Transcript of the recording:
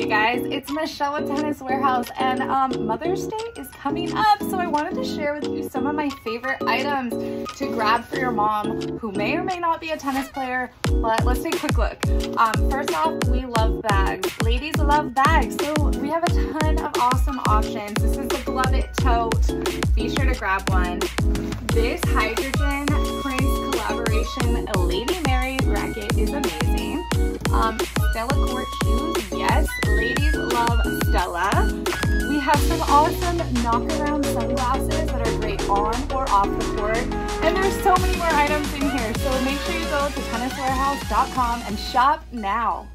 Hey guys, it's Michelle at Tennis Warehouse, and Mother's Day is coming up, so I wanted to share with you some of my favorite items to grab for your mom who may or may not be a tennis player. Let's take a quick look. First off, we love bags. Ladies love bags, so we have a ton of awesome options. This is the Glove It tote. Be sure to grab one. This Hydrogen Prince collaboration Lady Mary racket is amazing. Stella Court shoes, yes, ladies love Stella. We have some awesome knockaround sunglasses that are great on or off the court. And there's so many more items in here, so make sure you go to tenniswarehouse.com and shop now.